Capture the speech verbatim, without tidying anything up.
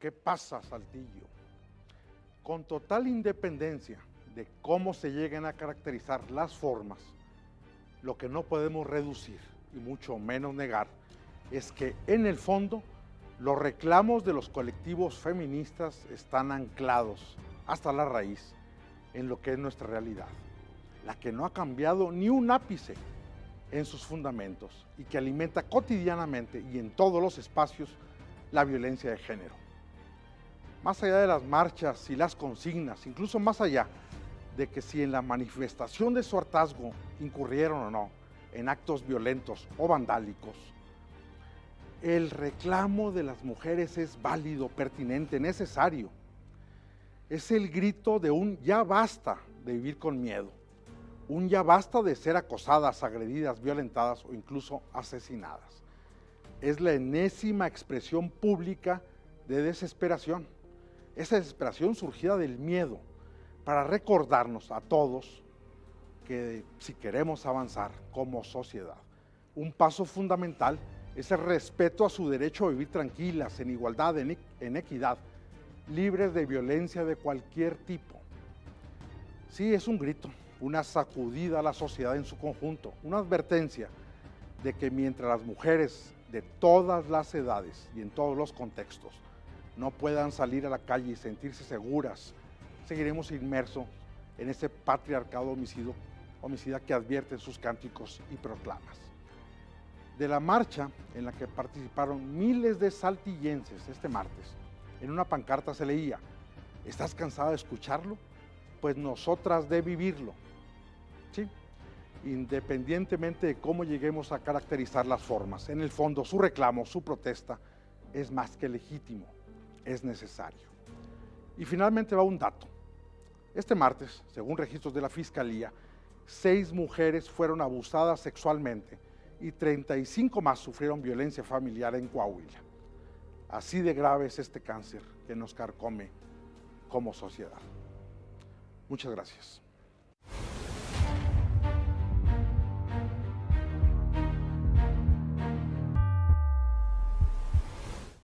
¿Qué pasa, Saltillo? Con total independencia de cómo se lleguen a caracterizar las formas, lo que no podemos reducir y mucho menos negar es que en el fondo los reclamos de los colectivos feministas están anclados hasta la raíz en lo que es nuestra realidad, la que no ha cambiado ni un ápice en sus fundamentos y que alimenta cotidianamente y en todos los espacios la violencia de género. Más allá de las marchas y las consignas, incluso más allá de que si en la manifestación de su hartazgo incurrieron o no en actos violentos o vandálicos, el reclamo de las mujeres es válido, pertinente, necesario. Es el grito de un ya basta de vivir con miedo, un ya basta de ser acosadas, agredidas, violentadas o incluso asesinadas. Es la enésima expresión pública de desesperación, esa desesperación surgida del miedo, para recordarnos a todos que si queremos avanzar como sociedad, un paso fundamental es el respeto a su derecho a vivir tranquilas, en igualdad, en, en equidad, libres de violencia de cualquier tipo. Sí, es un grito, una sacudida a la sociedad en su conjunto, una advertencia de que mientras las mujeres de todas las edades y en todos los contextos no puedan salir a la calle y sentirse seguras, seguiremos inmersos en ese patriarcado homicido, homicida que advierte sus cánticos y proclamas. De la marcha en la que participaron miles de saltillenses este martes, en una pancarta se leía: ¿estás cansada de escucharlo? Pues nosotras de vivirlo. Sí, independientemente de cómo lleguemos a caracterizar las formas, en el fondo su reclamo, su protesta es más que legítimo, es necesario. Y finalmente va un dato. Este martes, según registros de la Fiscalía, seis mujeres fueron abusadas sexualmente y treinta y cinco más sufrieron violencia familiar en Coahuila. Así de grave es este cáncer que nos carcome como sociedad. Muchas gracias.